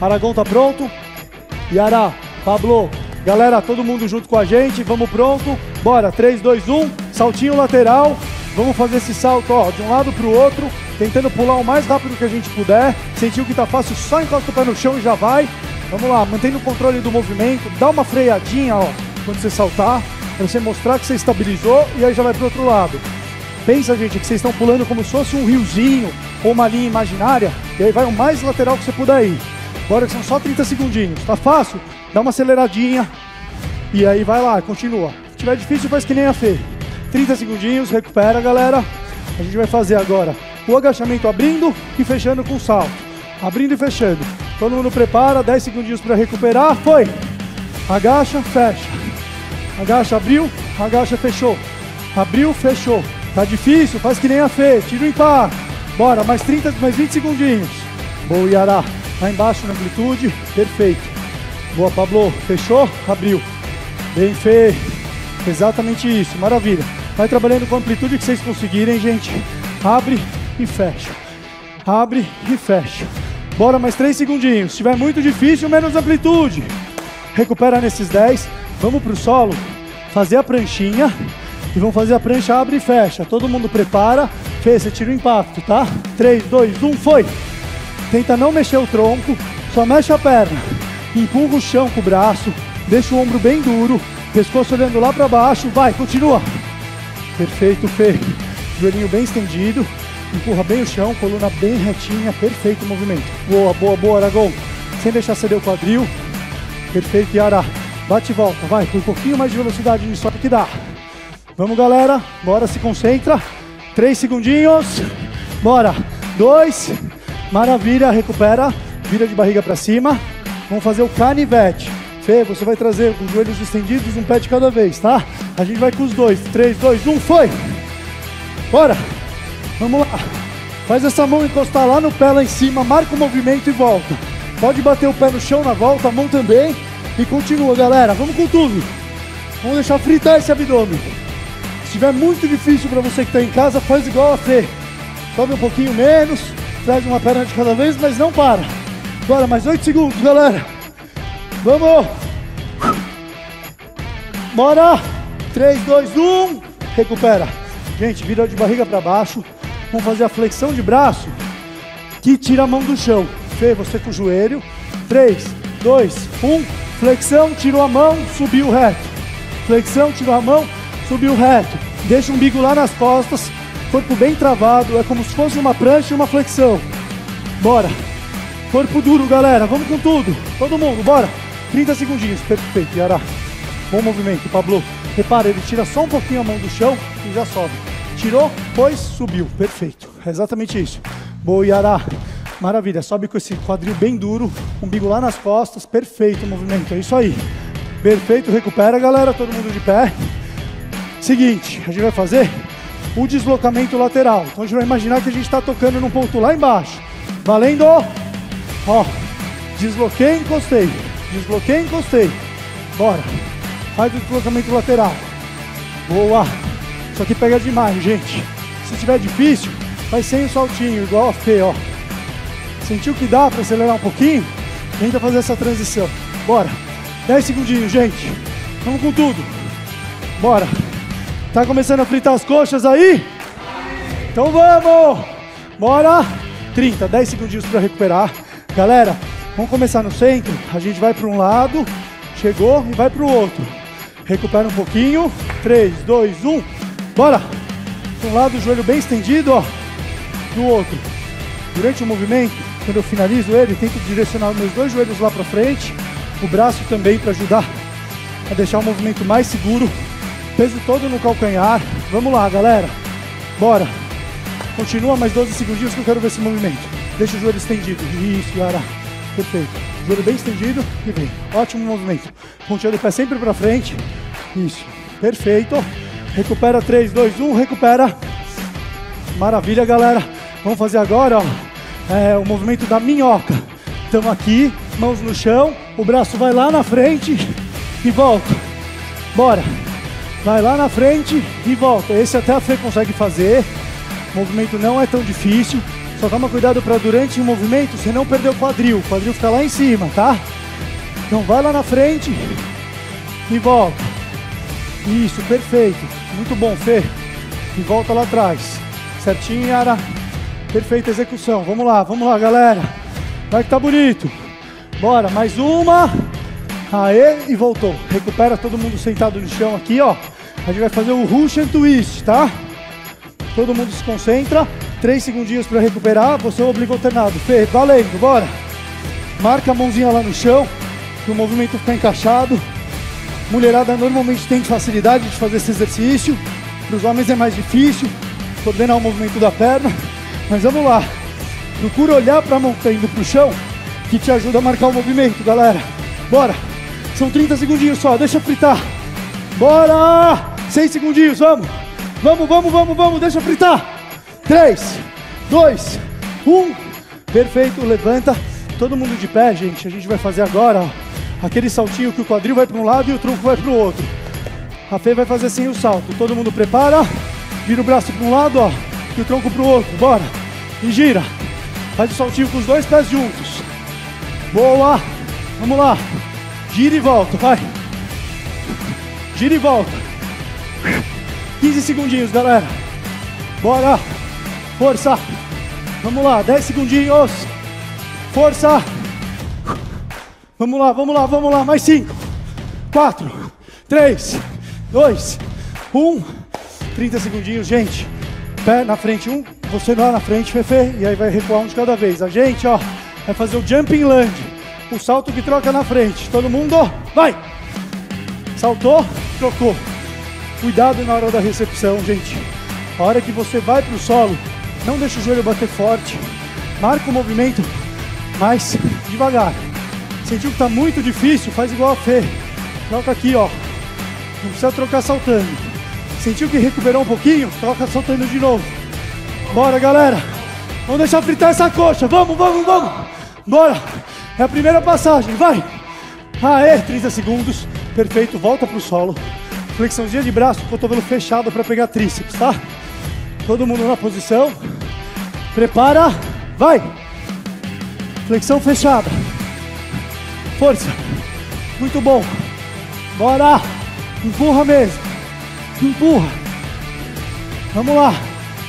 Aragão tá pronto? Iara, Pablo, galera, todo mundo junto com a gente, vamos pronto? Bora, 3, 2, 1, saltinho lateral, vamos fazer esse salto, ó, de um lado pro outro, tentando pular o mais rápido que a gente puder, sentiu que tá fácil, só encosta o pé no chão e já vai. Vamos lá, mantendo o controle do movimento, dá uma freadinha, ó, quando você saltar, pra você mostrar que você estabilizou e aí já vai pro outro lado. Pensa, gente, que vocês estão pulando como se fosse um riozinho ou uma linha imaginária, e aí vai o mais lateral que você puder ir. Agora que são só 30 segundinhos, tá fácil? Dá uma aceleradinha e aí vai lá, continua. Se tiver difícil, faz que nem a Fê. 30 segundinhos, recupera, galera. A gente vai fazer agora o agachamento abrindo e fechando com salto. Abrindo e fechando. Todo mundo prepara, 10 segundinhos para recuperar, foi! Agacha, fecha. Agacha, abriu, agacha, fechou. Abriu, fechou. Tá difícil, faz que nem a Fê, tira o impar. Bora, mais 20 segundinhos. Boa, Iara. Lá embaixo na amplitude, perfeito. Boa, Pablo, fechou, abriu. Bem, Fê, exatamente isso, maravilha. Vai trabalhando com a amplitude que vocês conseguirem, gente. Abre e fecha. Abre e fecha. Bora, mais 3 segundinhos. Se tiver muito difícil, menos amplitude. Recupera nesses 10. Vamos pro solo, fazer a pranchinha. E vamos fazer a prancha, abre e fecha. Todo mundo prepara. Fê, você tira o impacto, tá? 3, 2, 1, foi! Tenta não mexer o tronco, só mexe a perna, empurra o chão com o braço, deixa o ombro bem duro, pescoço olhando lá para baixo, vai, continua. Perfeito, Fê. Joelhinho bem estendido, empurra bem o chão, coluna bem retinha, perfeito o movimento. Boa, boa, boa, Aragão. Sem deixar ceder o quadril. Perfeito, Iara. Bate e volta, vai, com um pouquinho mais de velocidade nisso que dá. Vamos, galera, bora, se concentra. 3 segundinhos, bora, 2... Maravilha, recupera, vira de barriga para cima. Vamos fazer o canivete. Fê, você vai trazer os joelhos estendidos, um pé de cada vez, tá? A gente vai com os dois. 3, 2, 1, foi! Bora! Vamos lá. Faz essa mão encostar lá no pé, lá em cima, marca o movimento e volta. Pode bater o pé no chão na volta, a mão também. E continua, galera. Vamos com tudo. Vamos deixar fritar esse abdômen. Se tiver muito difícil para você que tá em casa, faz igual a Fê. Sobe um pouquinho menos. Traz uma perna de cada vez, mas não para. Bora, mais 8 segundos, galera. Vamos! Bora! 3, 2, 1. Recupera. Gente, vira de barriga para baixo. Vamos fazer a flexão de braço que tira a mão do chão. Fê, você com o joelho. 3, 2, 1. Flexão, tirou a mão, subiu reto. Flexão, tirou a mão, subiu reto. Deixa o umbigo lá nas costas. Corpo bem travado, é como se fosse uma prancha e uma flexão. Bora. Corpo duro, galera. Vamos com tudo. Todo mundo, bora. 30 segundinhos. Perfeito, Iara. Bom movimento, Pablo. Repara, ele tira só um pouquinho a mão do chão e já sobe. Tirou, pôs, subiu. Perfeito. É exatamente isso. Boa, Iara. Maravilha. Sobe com esse quadril bem duro, umbigo lá nas costas. Perfeito o movimento. É isso aí. Perfeito. Recupera, galera. Todo mundo de pé. Seguinte, a gente vai fazer o deslocamento lateral. Então a gente vai imaginar que a gente está tocando num ponto lá embaixo. Valendo! Ó, desloquei, encostei. Desloquei, encostei. Bora. Faz o deslocamento lateral. Boa. Isso aqui pega demais, gente. Se tiver difícil, faz sem o saltinho, igual a Fê, ó. Sentiu que dá para acelerar um pouquinho? Tenta fazer essa transição. Bora. 10 segundinhos, gente. Vamos com tudo. Bora. Tá começando a fritar as coxas aí? Então vamos! Bora! 30, 10 segundinhos para recuperar. Galera, vamos começar no centro. A gente vai para um lado, chegou e vai para o outro. Recupera um pouquinho. 3, 2, 1. Bora! De um lado, o joelho bem estendido, ó. Do outro. Durante o movimento, quando eu finalizo ele, tento direcionar meus dois joelhos lá para frente. O braço também para ajudar a deixar o movimento mais seguro. Peso todo no calcanhar. Vamos lá, galera. Bora. Continua mais 12 segundinhos que eu quero ver esse movimento. Deixa o joelho estendido. Isso, Iara. Perfeito. Joelho bem estendido e vem. Ótimo movimento. Ponteando o pé sempre pra frente. Isso. Perfeito. Recupera. 3, 2, 1. Recupera. Maravilha, galera. Vamos fazer agora, ó, o movimento da minhoca. Estamos aqui. Mãos no chão. O braço vai lá na frente e volta. Bora. Vai lá na frente e volta. Esse até a Fê consegue fazer. O movimento não é tão difícil. Só toma cuidado para durante o movimento você não perder o quadril fica lá em cima, tá? Então vai lá na frente e volta. Isso, perfeito. Muito bom, Fê. E volta lá atrás. Certinho, Iara. Perfeita execução. Vamos lá, galera. Vai que tá bonito. Bora, mais uma. Aê, e voltou. Recupera todo mundo sentado no chão aqui, ó. A gente vai fazer o Rush and Twist, tá? Todo mundo se concentra. 3 segundinhos para recuperar. Você obrigou alternado. Fê, valendo, bora. Marca a mãozinha lá no chão, que o movimento fica encaixado. Mulherada normalmente tem facilidade de fazer esse exercício. Para os homens é mais difícil coordenar o movimento da perna. Mas vamos lá. Procura olhar para a mão que tá indo pro chão, que te ajuda a marcar o movimento, galera. Bora. São 30 segundinhos só, deixa fritar. Bora! 6 segundinhos, vamos. Vamos, vamos, vamos, vamos, deixa fritar. 3, 2, 1. Perfeito, levanta. Todo mundo de pé, gente. A gente vai fazer agora, ó, aquele saltinho que o quadril vai para um lado e o tronco vai para o outro. A Fê vai fazer assim o salto. Todo mundo prepara, vira o braço para um lado, ó, e o tronco para o outro. Bora. E gira. Faz o saltinho com os dois pés juntos. Boa. Vamos lá. Gira e volta, vai. Gira e volta. 15 segundinhos, galera. Bora. Força. Vamos lá, 10 segundinhos. Força. Vamos lá, vamos lá, vamos lá. Mais 5, 4, 3, 2, 1. 30 segundinhos, gente. Pé na frente, um. Você lá na frente, Fefe. E aí vai recuar um de cada vez. A gente, ó, vai fazer o jumping lunge. O salto que troca na frente. Todo mundo, vai! Saltou, trocou. Cuidado na hora da recepção, gente. A hora que você vai pro solo, não deixa o joelho bater forte. Marca o movimento, mas devagar. Sentiu que tá muito difícil, faz igual a Fê. Troca aqui, ó. Não precisa trocar saltando. Sentiu que recuperou um pouquinho? Troca saltando de novo. Bora, galera. Vamos deixar fritar essa coxa. Vamos, vamos, vamos. Bora. É a primeira passagem, vai! Aê, 30 segundos, perfeito, volta pro solo. Flexãozinha de braço, cotovelo fechado para pegar tríceps, tá? Todo mundo na posição. Prepara, vai! Flexão fechada. Força. Muito bom. Bora! Empurra mesmo. Empurra. Vamos lá.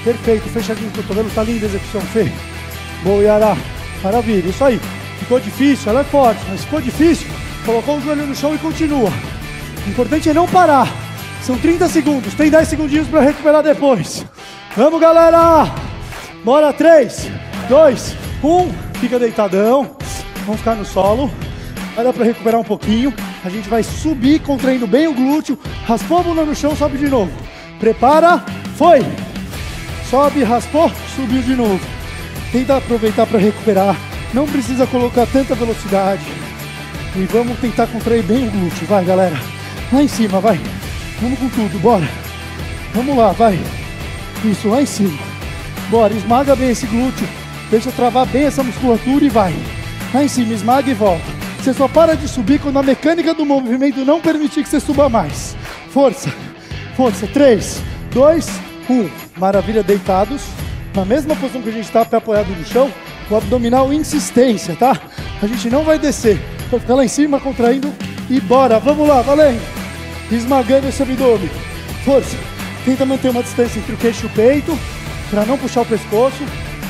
Perfeito, fechadinho o cotovelo, tá linda a execução, Fê. Boa, Iara. Maravilha, isso aí. Ficou difícil, ela é forte, mas ficou difícil, colocou o joelho no chão e continua. O importante é não parar. São 30 segundos, tem 10 segundinhos para recuperar depois. Vamos, galera! Bora, 3, 2, 1. Fica deitadão, vamos ficar no solo. Vai dar para recuperar um pouquinho. A gente vai subir, contraindo bem o glúteo. Raspou a bunda no chão, sobe de novo. Prepara, foi! Sobe, raspou, subiu de novo. Tenta aproveitar para recuperar. Não precisa colocar tanta velocidade. E vamos tentar contrair bem o glúteo. Vai, galera. Lá em cima, vai. Vamos com tudo, bora. Vamos lá, vai. Isso, lá em cima. Bora, esmaga bem esse glúteo. Deixa travar bem essa musculatura e vai. Lá em cima, esmaga e volta. Você só para de subir quando a mecânica do movimento não permitir que você suba mais. Força. Força. 3, 2, 1. Maravilha, deitados. Na mesma posição que a gente está, pé apoiado no chão. O abdominal insistência, tá? A gente não vai descer. Vai ficar lá em cima, contraindo e bora. Vamos lá, valendo. Esmagando esse abdômen. Força. Tenta manter uma distância entre o queixo e o peito, para não puxar o pescoço.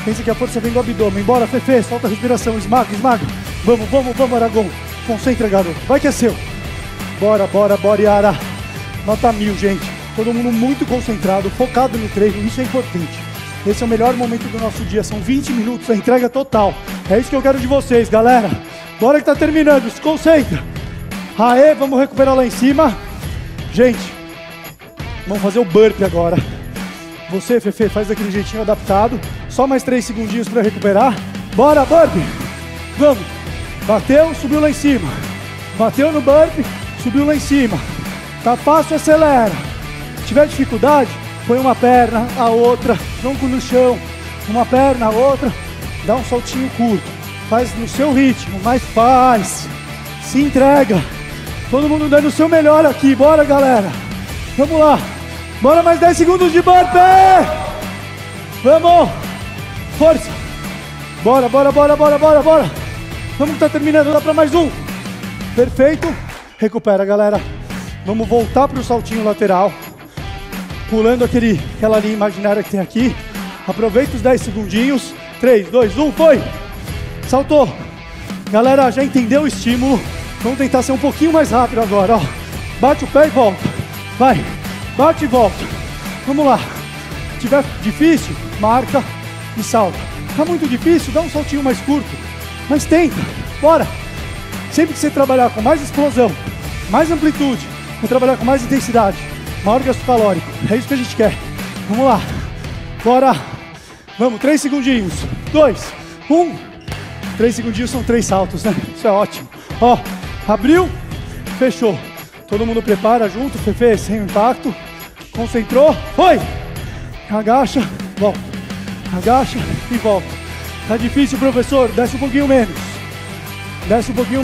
Pensa que a força vem do abdômen. Bora, Fefe. Solta a respiração. Esmaga, esmaga. Vamos, vamos, vamos, Aragão. Concentra, garoto. Vai que é seu. Bora, bora, bora, Iara. Nota 1000, gente. Todo mundo muito concentrado, focado no treino. Isso é importante. Esse é o melhor momento do nosso dia, são 20 minutos, a entrega total. É isso que eu quero de vocês, galera. Bora que tá terminando, se concentra. Aê, vamos recuperar lá em cima. Gente, vamos fazer o burpee agora. Você, Fefe, faz daquele jeitinho adaptado. Só mais 3 segundinhos para recuperar. Bora, burpee. Vamos. Bateu, subiu lá em cima. Bateu no burpee, subiu lá em cima. Tá fácil, acelera. Se tiver dificuldade, põe uma perna, a outra, tronco no chão, uma perna, a outra, dá um saltinho curto. Faz no seu ritmo, mas faz. Se entrega. Todo mundo dando o seu melhor aqui. Bora, galera. Vamos lá. Bora mais 10 segundos de burpee. Vamos. Força. Bora, bora, bora, bora, bora, bora. Vamos que tá terminando, dá pra mais um. Perfeito. Recupera, galera. Vamos voltar pro saltinho lateral. Pulando aquela linha imaginária que tem aqui. Aproveita os 10 segundinhos. 3, 2, 1, foi. Saltou. Galera, já entendeu o estímulo. Vamos tentar ser um pouquinho mais rápido agora, ó. Bate o pé e volta. Vai. Bate e volta. Vamos lá. Se tiver difícil, marca e salta. Tá muito difícil, dá um saltinho mais curto. Mas tenta. Bora. Sempre que você trabalhar com mais explosão, mais amplitude, vai trabalhar com mais intensidade, maior gasto calórico. É isso que a gente quer. Vamos lá. Bora. Vamos, 3 segundinhos. 2, 1. 3 segundinhos são 3 saltos, né? Isso é ótimo. Ó, abriu, fechou. Todo mundo prepara junto, Fefe, sem impacto. Concentrou, foi! Agacha, volta. Agacha e volta. Tá difícil, professor. Desce um pouquinho menos. Desce um pouquinho